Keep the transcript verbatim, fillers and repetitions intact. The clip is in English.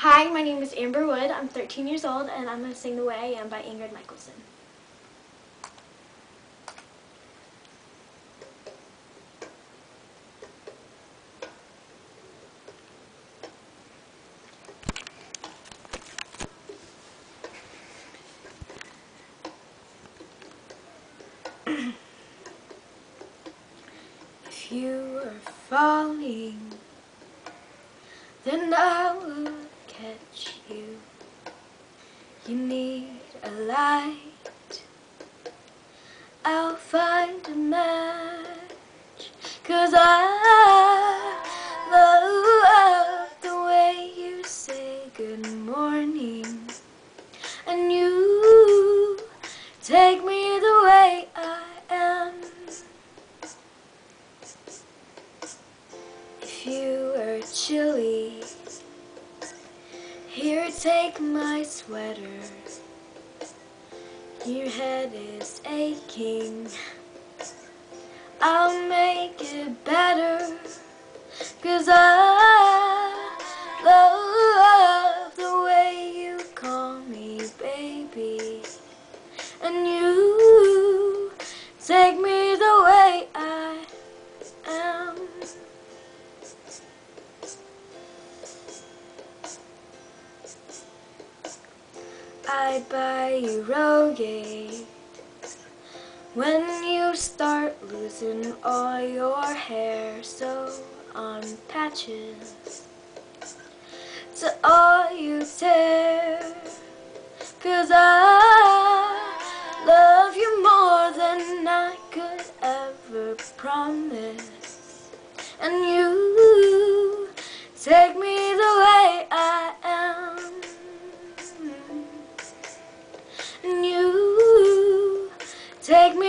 Hi, my name is Amber Wood. I'm thirteen years old, and I'm going to sing The Way I Am by Ingrid Michaelson. If you are falling, then I will catch you. You need a light, I'll find a match, 'cause I love the way you say good morning, and you take me the way I am. If you are chilly, here, take my sweater. Your head is aching, I'll make it better, 'cause I love the way you call me baby, and you take me the way I am. I buy you Colgate when you start losing all your hair, so on patches to all you tear, 'cause I love you more than I could ever promise, and you take me the way I am. Take me